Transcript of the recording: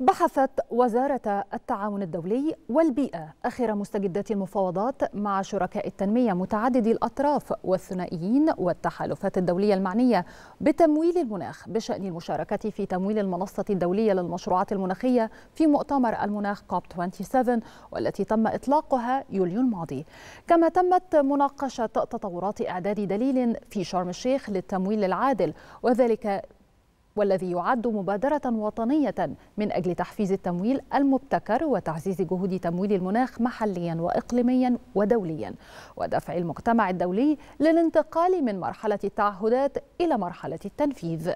بحثت وزارة التعاون الدولي والبيئة آخر مستجدات المفاوضات مع شركاء التنمية متعددي الأطراف والثنائيين والتحالفات الدولية المعنية بتمويل المناخ بشأن المشاركة في تمويل المنصة الدولية للمشروعات المناخية في مؤتمر المناخ كوب 27 والتي تم إطلاقها يوليو الماضي. كما تمت مناقشة تطورات إعداد دليل في شرم الشيخ للتمويل العادل وذلك والذي يعد مبادرة وطنية من أجل تحفيز التمويل المبتكر وتعزيز جهود تمويل المناخ محليا وإقليميا ودوليا ودفع المجتمع الدولي للانتقال من مرحلة التعهدات إلى مرحلة التنفيذ.